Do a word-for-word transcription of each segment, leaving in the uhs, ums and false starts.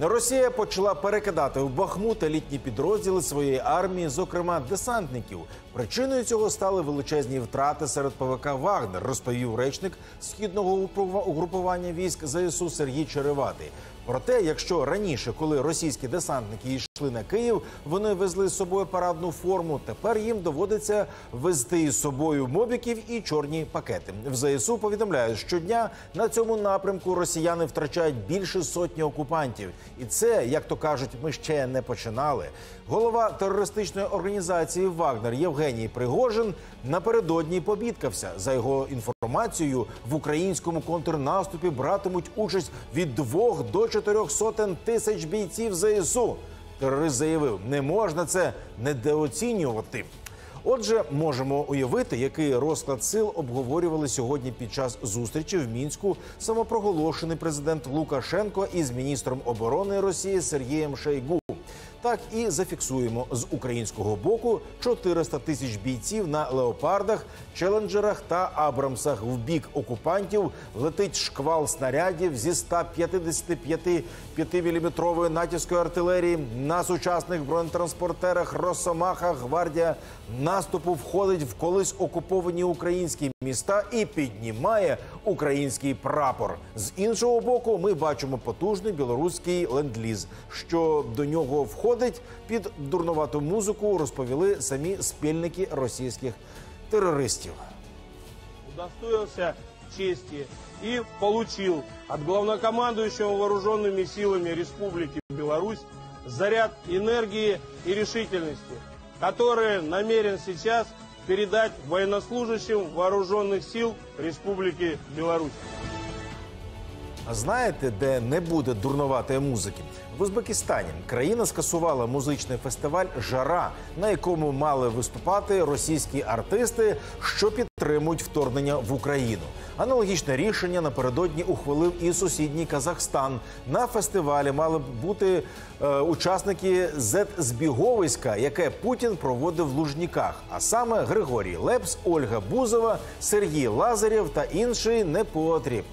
Росія почала перекидати в Бахмут елітні підрозділи своєї армії, зокрема десантників. Причиною цього стали величезні втрати серед ПВК «Вагнер», розповів речник східного угрупування військ ЗСУ Сергій Череватий. Проте, якщо раніше, коли російські десантники йшли на Київ, вони везли з собою парадну форму, тепер їм доводиться везти із собою мобіків і чорні пакети. В ЗСУ повідомляють, щодня на цьому напрямку росіяни втрачають більше сотні окупантів. І це, як то кажуть, ми ще не починали. Голова терористичної організації «Вагнер» Євгеній Пригожин напередодні побідкався. За його інформацією, в українському контрнаступі братимуть участь від двох до чотирьох сотень тисяч бійців ЗСУ. Терорист заявив, не можна це недооцінювати. Отже, можемо уявити, який розклад сил обговорювали сьогодні під час зустрічі в Мінську самопроголошений президент Лукашенко із міністром оборони Росії Сергієм Шойгу. Так і зафіксуємо з українського боку чотириста тисяч бійців на леопардах, челенджерах та абрамсах. В бік окупантів летить шквал снарядів зі сто п'ятдесят п'ять міліметрової натівської артилерії. На сучасних бронетранспортерах «Росомаха» гвардія наступу входить в колись окуповані українські міста і піднімає український прапор. З іншого боку, ми бачимо потужний білоруський ленд-ліз. Що до нього входить, під дурнувату музику розповіли самі спільники російських терористів. Удостоился чести и получил от главнокомандующего вооруженными силами Республики Беларусь заряд энергии и решительности, которые намерен сейчас передать военнослужащим вооруженных сил Республики Беларусь. Знаєте, де не буде дурнуватої музики? В Узбекистані країна скасувала музичний фестиваль «Жара», на якому мали виступати російські артисти, що підтримують вторгнення в Україну. Аналогічне рішення напередодні ухвалив і сусідній Казахстан. На фестивалі мали бути е, учасники зет-збіговиська, яке Путін проводив в Лужніках. А саме Григорій Лепс, Ольга Бузова, Сергій Лазарєв та інші непотріб.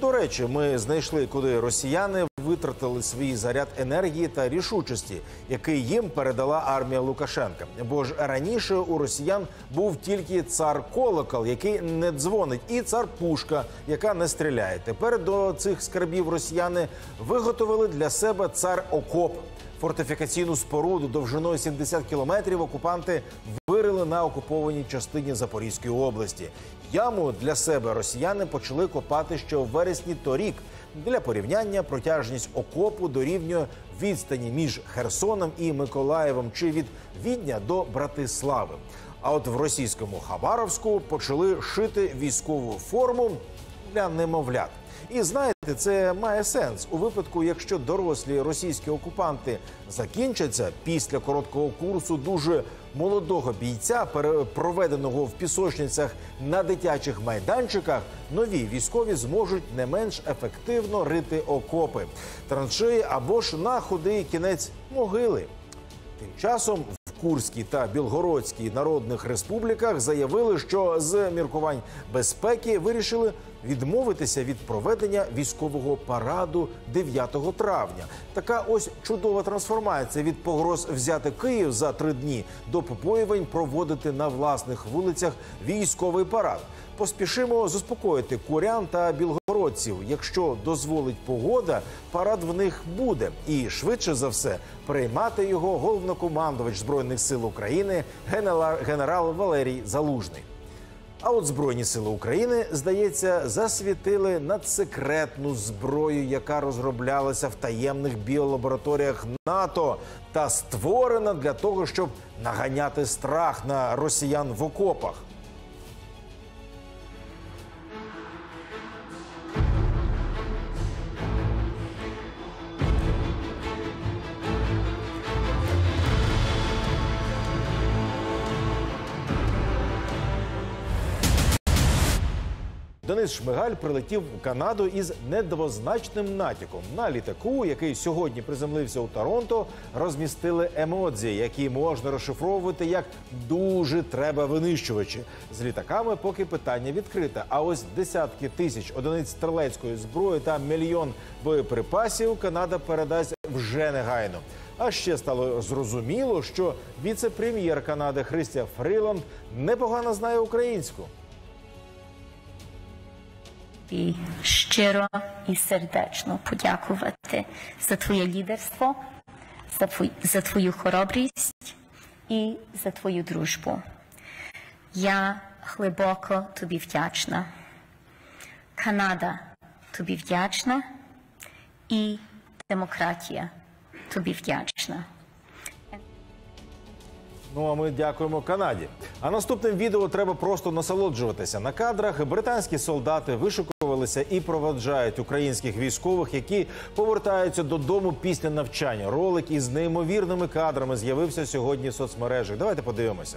До речі, ми знайшли, куди росіяни витратили свій заряд енергії та рішучості, який їм передала армія Лукашенка. Бо ж раніше у росіян був тільки цар-колокол, який не дзвонить, і цар-пушка, яка не стріляє. Тепер до цих скарбів росіяни виготовили для себе цар-окоп. Фортифікаційну споруду довжиною сімдесят кілометрів окупанти вирили на окупованій частині Запорізької області. Яму для себе росіяни почали копати ще в вересні торік. Для порівняння, протяжність окопу дорівнює відстані між Херсоном і Миколаєвом чи від Відня до Братислави. А от в російському Хабаровську почали шити військову форму для немовлят. І знаєте, це має сенс. У випадку, якщо дорослі російські окупанти закінчаться після короткого курсу дуже молодого бійця, проведеного в пісочницях на дитячих майданчиках, нові військові зможуть не менш ефективно рити окопи, траншеї або ж на худий кінець могили. Тим часом Курській та Білгородській народних республіках заявили, що з міркувань безпеки вирішили відмовитися від проведення військового параду дев'ятого травня. Така ось чудова трансформація від погроз взяти Київ за три дні до побоювань проводити на власних вулицях військовий парад. Поспішимо заспокоїти курян та білгородців. Якщо дозволить погода, парад в них буде. І швидше за все приймати його головнокомандувач Збройних сил України генерал Валерій Залужний. А от Збройні сили України, здається, засвітили надсекретну зброю, яка розроблялася в таємних біолабораторіях НАТО та створена для того, щоб наганяти страх на росіян в окопах. До Денис Шмигаль прилетів в Канаду із недвозначним натяком. На літаку, який сьогодні приземлився у Торонто, розмістили емодзі, які можна розшифровувати як «дуже треба винищувачі». З літаками поки питання відкрите. А ось десятки тисяч одиниць стрілецької зброї та мільйон боєприпасів Канада передасть вже негайно. А ще стало зрозуміло, що віце-прем'єр Канади Христя Фріланд непогано знає українську. І щиро і сердечно подякувати за твоє лідерство, за, твою, за твою хоробрість і за твою дружбу. Я глибоко тобі вдячна. Канада тобі вдячна і демократія тобі вдячна. Ну, а ми дякуємо Канаді. А наступним відео треба просто насолоджуватися. На кадрах британські солдати вишикувалися і проводжають українських військових, які повертаються додому після навчання. Ролик із неймовірними кадрами з'явився сьогодні в соцмережах. Давайте подивимося.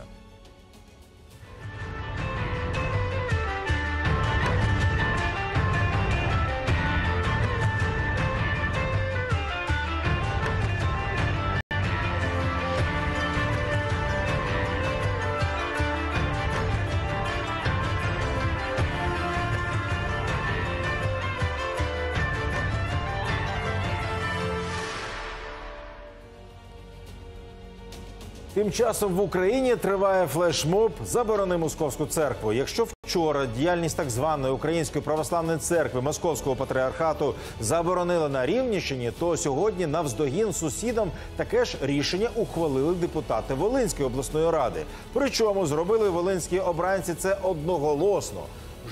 Тим часом в Україні триває флешмоб «Заборони московську церкву». Якщо вчора діяльність так званої Української православної церкви Московського патріархату заборонили на Рівненщині, то сьогодні навздогін сусідам таке ж рішення ухвалили депутати Волинської обласної ради. Причому зробили волинські обранці це одноголосно.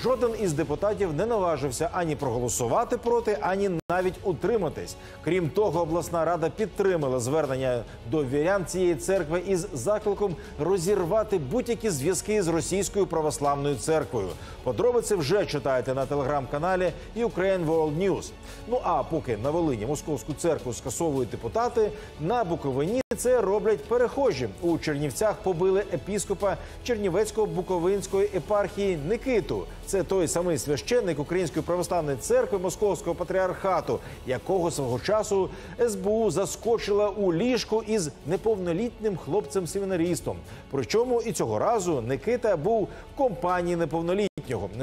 Жоден із депутатів не наважився ані проголосувати проти, ані навіть утриматись. Крім того, обласна рада підтримала звернення до вірян цієї церкви із закликом розірвати будь-які зв'язки з Російською православною церквою. Подробиці вже читаєте на телеграм-каналі Ukraine World News. Ну а поки на Волині московську церкву скасовують депутати, на Буковині це роблять перехожі. У Чернівцях побили епіскопа Чернівецько-Буковинської єпархії Никиту. Це той самий священник Української православної церкви Московського патріархату, якого свого часу ес бе у заскочила у ліжку із неповнолітнім хлопцем-семінарістом. Причому і цього разу Никита був в компанії неповнолітнього.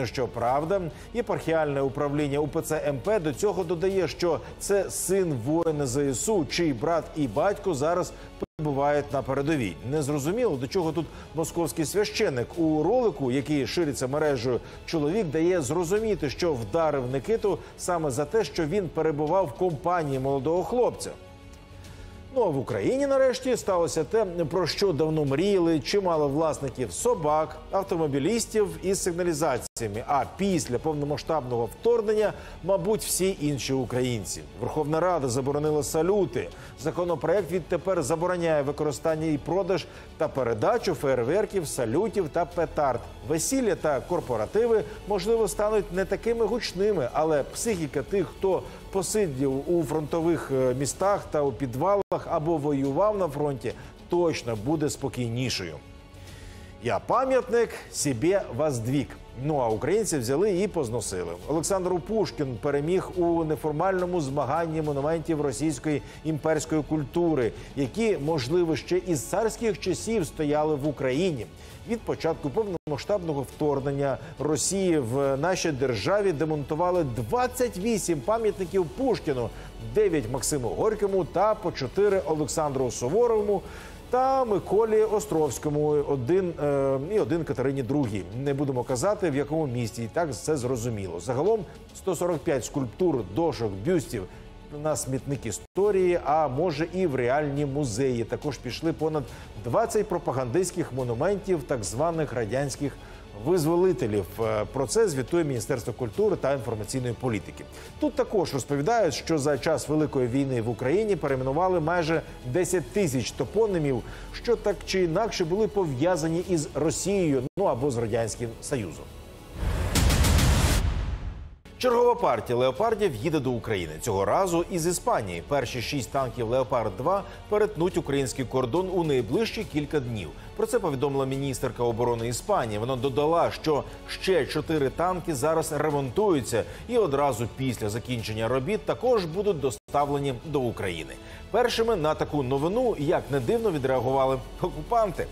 Щоправда, єпархіальне управління у пе це ем пе до цього додає, що це син воїна зе ес у, чий брат і батько зараз бувають на передовій. Незрозуміло, до чого тут московський священник. У ролику, який шириться мережею, чоловік дає зрозуміти, що вдарив Никиту саме за те, що він перебував в компанії молодого хлопця. Ну а в Україні нарешті сталося те, про що давно мріяли чимало власників собак, автомобілістів із сигналізаціями. А після повномасштабного вторгнення, мабуть, всі інші українці. Верховна Рада заборонила салюти. Законопроект відтепер забороняє використання і продаж та передачу феєрверків, салютів та петард. Весілля та корпоративи, можливо, стануть не такими гучними, але психіка тих, хто посидів у фронтових містах та у підвалах або воював на фронті, точно буде спокійнішою. Я пам'ятник себе воздвиг. Ну а українці взяли і позносили. Олександр Пушкін переміг у неформальному змаганні монументів російської імперської культури, які, можливо, ще із царських часів стояли в Україні. Від початку повномасштабного вторгнення Росії в нашій державі демонтували двадцять вісім пам'ятників Пушкіну, дев'ять Максиму Горькому та по чотири Олександру Суворовому та Миколі Островському, один, е, і один Катерині Другій. Не будемо казати, в якому місті, і так це зрозуміло. Загалом сто сорок п'ять скульптур, дошок, бюстів на смітник історії, а може і в реальні музеї. Також пішли понад двадцять пропагандистських монументів так званих радянських визволителів. Про це звітує Міністерство культури та інформаційної політики. Тут також розповідають, що за час Великої війни в Україні перейменували майже десять тисяч топонімів, що так чи інакше були пов'язані із Росією, ну або з Радянським Союзом. Чергова партія «Леопардів» їде до України. Цього разу із Іспанії. Перші шість танків «Леопард-два» перетнуть український кордон у найближчі кілька днів. Про це повідомила міністерка оборони Іспанії. Вона додала, що ще чотири танки зараз ремонтуються і одразу після закінчення робіт також будуть доставлені до України. Першими на таку новину, як не дивно, відреагували окупанти.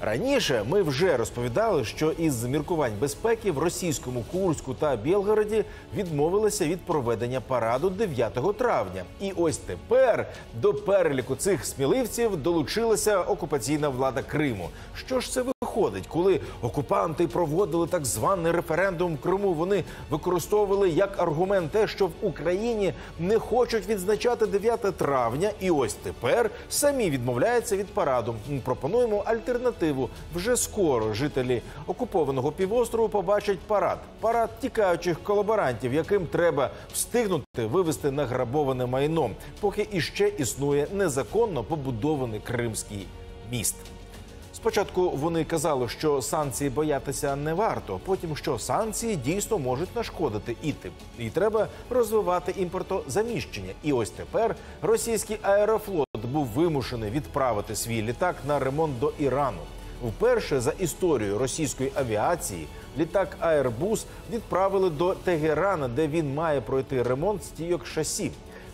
Раніше ми вже розповідали, що із міркувань безпеки в російському Курську та Білгороді відмовилися від проведення параду дев'ятого травня. І ось тепер до переліку цих сміливців долучилася окупаційна влада Криму. Що ж це виходить? Коли окупанти проводили так званий референдум в Криму, вони використовували як аргумент те, що в Україні не хочуть відзначати дев'яте травня. І ось тепер самі відмовляються від параду. Пропонуємо альтернативу. Вже скоро жителі окупованого півострову побачать парад. Парад тікаючих колаборантів, яким треба встигнути вивезти награбоване майно, поки іще існує незаконно побудований кримський міст. Спочатку вони казали, що санкцій боятися не варто, потім, що санкції дійсно можуть нашкодити і тим. І треба розвивати імпортозаміщення. І ось тепер російський аерофлот був вимушений відправити свій літак на ремонт до Ірану. Вперше за історію російської авіації літак Airbus відправили до Тегерана, де він має пройти ремонт стійок шасі.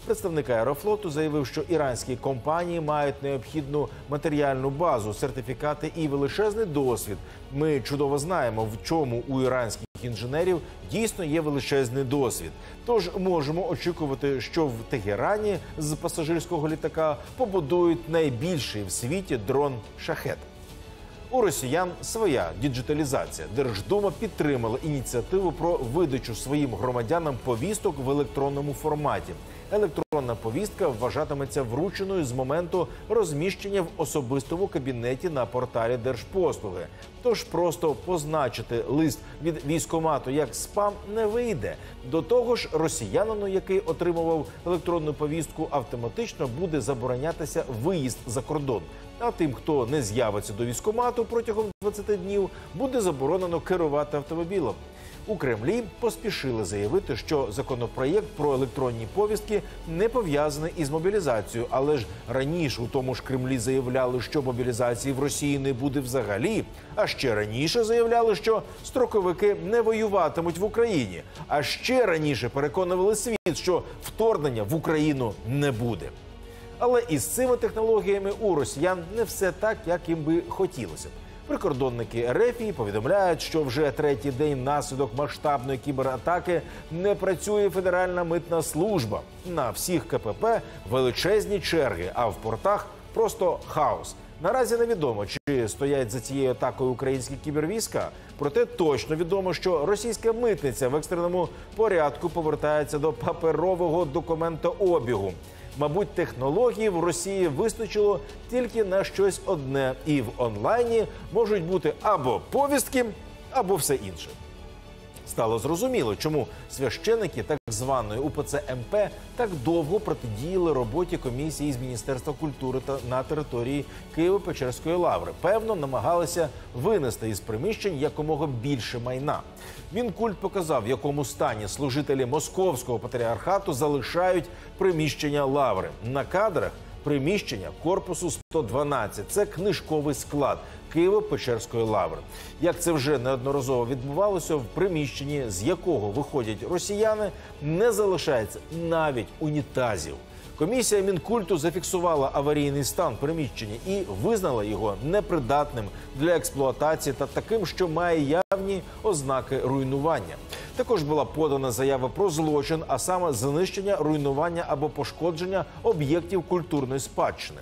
Представник аерофлоту заявив, що іранські компанії мають необхідну матеріальну базу, сертифікати і величезний досвід. Ми чудово знаємо, в чому у іранських інженерів дійсно є величезний досвід. Тож можемо очікувати, що в Тегерані з пасажирського літака побудують найбільший в світі дрон «Шахет». У росіян своя діджиталізація. Держдума підтримала ініціативу про видачу своїм громадянам повісток в електронному форматі. Електронна повістка вважатиметься врученою з моменту розміщення в особистому кабінеті на порталі Держпослуги. Тож просто позначити лист від військкомату як спам не вийде. До того ж, росіянину, який отримував електронну повістку, автоматично буде заборонятися виїзд за кордон. А тим, хто не з'явиться до військкомату протягом двадцяти днів, буде заборонено керувати автомобілем. У Кремлі поспішили заявити, що законопроєкт про електронні повістки не пов'язаний із мобілізацією. Але ж раніше у тому ж Кремлі заявляли, що мобілізації в Росії не буде взагалі. А ще раніше заявляли, що строковики не воюватимуть в Україні. А ще раніше переконували світ, що вторгнення в Україну не буде. Але із цими технологіями у росіян не все так, як їм би хотілося. Прикордонники РФ повідомляють, що вже третій день внаслідок масштабної кібератаки не працює Федеральна митна служба. На всіх КПП величезні черги, а в портах просто хаос. Наразі невідомо, чи стоять за цією атакою українські кібервійська, проте точно відомо, що російська митниця в екстреному порядку повертається до паперового документообігу. Мабуть, технології в Росії вистачило тільки на щось одне. І в онлайні можуть бути або повістки, або все інше. Стало зрозуміло, чому священики так званої У Пе Це Ем Пе так довго протидіяли роботі комісії з Міністерства культури та на території Києво-Печерської лаври. Певно, намагалися винести із приміщень якомога більше майна. Мінкульт показав, в якому стані служителі Московського патріархату залишають приміщення лаври. На кадрах приміщення корпусу сто дванадцять. Це книжковий склад Києво-Печерської лаври. Як це вже неодноразово відбувалося, в приміщенні, з якого виходять росіяни, не залишається навіть унітазів. Комісія Мінкульту зафіксувала аварійний стан приміщення і визнала його непридатним для експлуатації та таким, що має явні ознаки руйнування. Також була подана заява про злочин, а саме знищення, руйнування або пошкодження об'єктів культурної спадщини.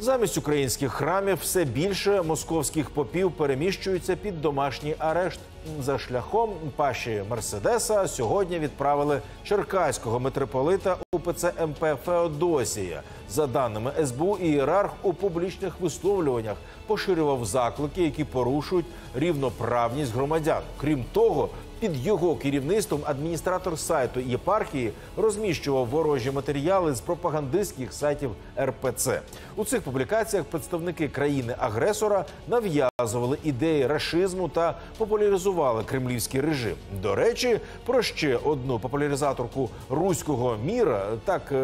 Замість українських храмів все більше московських попів переміщуються під домашній арешт. За шляхом паші Мерседеса сьогодні відправили черкаського митрополита У Пе Це Ем Пе Феодосія. За даними Ес Бе У, ієрарх у публічних висловлюваннях поширював заклики, які порушують рівноправність громадян. Крім того, Під його керівництвом адміністратор сайту єпархії розміщував ворожі матеріали з пропагандистських сайтів РПЦ. У цих публікаціях представники країни-агресора нав'язували ідеї рашизму та популяризували кремлівський режим. До речі, про ще одну популяризаторку руського міра так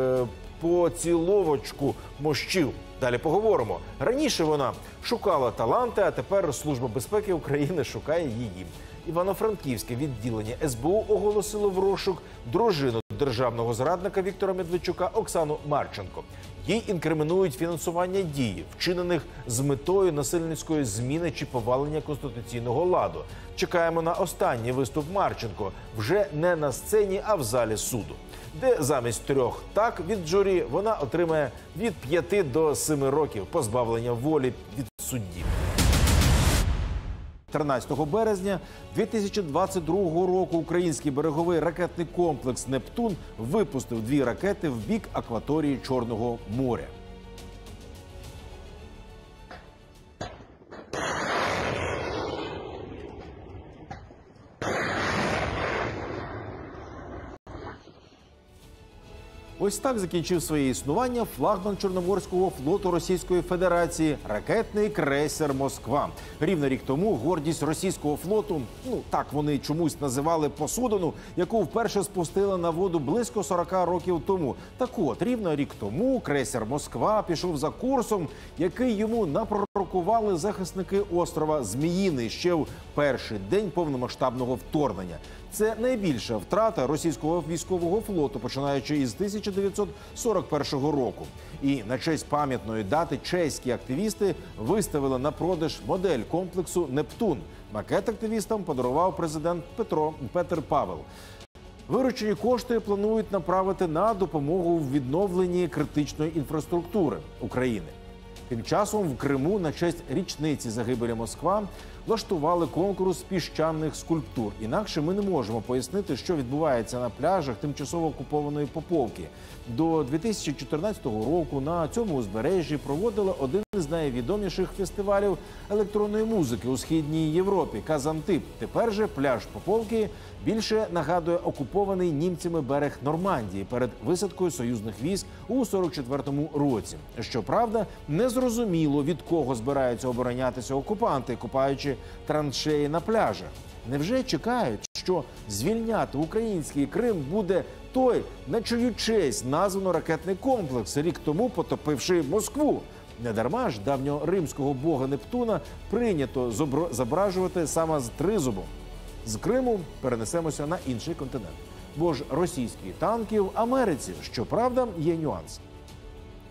поціловочку мощів. Далі поговоримо. Раніше вона шукала таланти, а тепер Служба безпеки України шукає її. Івано-Франківське відділення ес бе у оголосило в розшук дружину державного зрадника Віктора Медведчука Оксану Марченко. Їй інкримінують фінансування дій, вчинених з метою насильницької зміни чи повалення конституційного ладу. Чекаємо на останній виступ Марченко, вже не на сцені, а в залі суду, де замість трьох «так» від журі вона отримає від п'яти до семи років позбавлення волі від суддів. тринадцятого березня дві тисячі двадцять другого року український береговий ракетний комплекс «Нептун» випустив дві ракети в бік акваторії Чорного моря. Ось так закінчив своє існування флагман Чорноморського флоту Російської Федерації – ракетний крейсер «Москва». Рівно рік тому гордість російського флоту, ну так вони чомусь називали посудину, яку вперше спустили на воду близько сорока років тому. Так от, рівно рік тому крейсер «Москва» пішов за курсом, який йому напророкували захисники острова Зміїний ще в перший день повномасштабного вторгнення. Це найбільша втрата російського військового флоту, починаючи із тисяча дев'ятсот сорок першого року. І на честь пам'ятної дати чеські активісти виставили на продаж модель комплексу «Нептун». Макет активістам подарував президент Петро Петр Павел. Виручені кошти планують направити на допомогу в відновленні критичної інфраструктури України. Тим часом в Криму на честь річниці загибелі Москва влаштували конкурс піщаних скульптур. Інакше ми не можемо пояснити, що відбувається на пляжах тимчасово окупованої Поповки. До дві тисячі чотирнадцятого року на цьому узбережжі проводили один із найвідоміших фестивалів електронної музики у Східній Європі – Казантип. Тепер же пляж Поповки більше нагадує окупований німцями берег Нормандії перед висадкою союзних військ у сорок четвертому році. Щоправда, незрозуміло, від кого збираються оборонятися окупанти, купаючи траншеї на пляжах. Невже чекають, що звільняти український Крим буде той, на чию честь названо ракетний комплекс, рік тому потопивши Москву? Недарма ж давнього римського бога Нептуна прийнято зображувати саме з тризубом. З Криму перенесемося на інший континент. Бо ж російські танки в Америці, щоправда, є нюанс.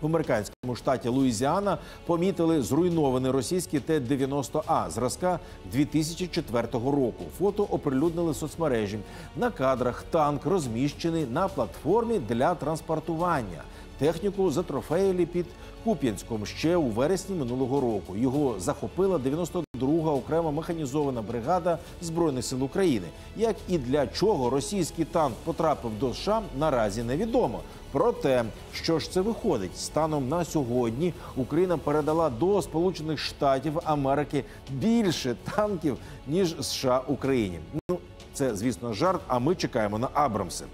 В американському штаті Луїзіана помітили зруйнований російський Т дев'яносто А зразка дві тисячі четвертого року. Фото оприлюднили в соцмережі. На кадрах танк розміщений на платформі для транспортування. Техніку затрофеїли під Куп'янськом ще у вересні минулого року. Його захопила дев'яносто друга окрема механізована бригада Збройних сил України. Як і для чого російський танк потрапив до США, наразі невідомо. Проте, що ж це виходить? Станом на сьогодні Україна передала до Сполучених Штатів Америки більше танків, ніж США Україні. Ну, це, звісно, жарт, а ми чекаємо на Абрамси.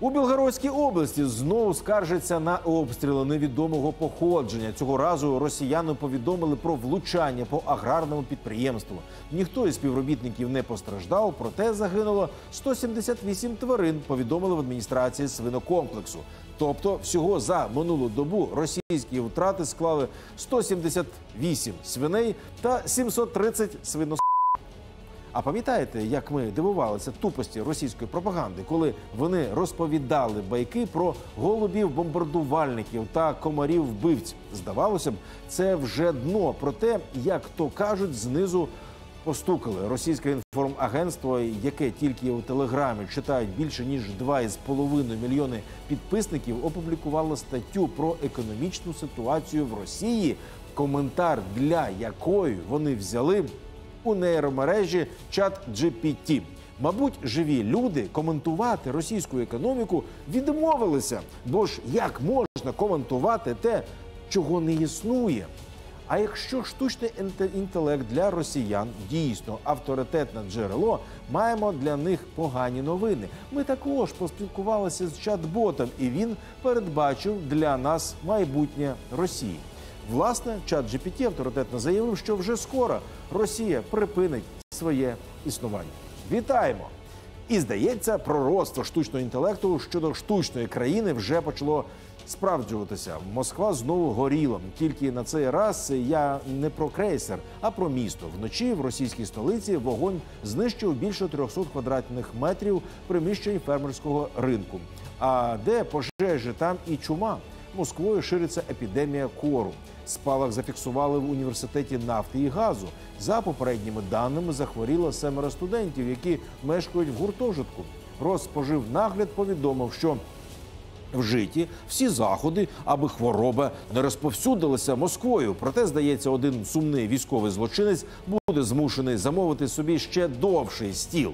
У Білгородській області знову скаржаться на обстріли невідомого походження. Цього разу росіяни повідомили про влучання по аграрному підприємству. Ніхто із співробітників не постраждав, проте загинуло сто сімдесят вісім тварин, повідомили в адміністрації свинокомплексу. Тобто всього за минулу добу російські втрати склали сто сімдесят вісім свиней та сімсот тридцять свинособак. А пам'ятаєте, як ми дивувалися тупості російської пропаганди, коли вони розповідали байки про голубів-бомбардувальників та комарів-вбивців? Здавалося б, це вже дно. Проте, як то кажуть, знизу постукали. Російське інформагентство, яке тільки у Телеграмі читають більше ніж два з половиною мільйони підписників, опублікувало статтю про економічну ситуацію в Росії, коментар для якої вони взяли у нейромережі чат джі пі ті. Мабуть, живі люди коментувати російську економіку відмовилися, бо ж як можна коментувати те, чого не існує? А якщо штучний інтелект для росіян дійсно авторитетне джерело, маємо для них погані новини. Ми також поспілкувалися з чат-ботом, і він передбачив для нас майбутнє Росії. Власне, чат джі пі ті авторитетно заявив, що вже скоро Росія припинить своє існування. Вітаємо! І, здається, пророцтво штучного інтелекту щодо штучної країни вже почало справджуватися. Москва знову горіла. Тільки на цей раз я не про крейсер, а про місто. Вночі в російській столиці вогонь знищив більше трьохсот квадратних метрів приміщень фермерського ринку. А де пожежі, там і чума. Москвою шириться епідемія кору. Спалах зафіксували в університеті нафти і газу. За попередніми даними, захворіло семеро студентів, які мешкають в гуртожитку. Розпоживнагляд повідомив, що вжиті всі заходи, аби хвороба не розповсюдилася Москвою. Проте, здається, один сумний військовий злочинець буде змушений замовити собі ще довший стіл.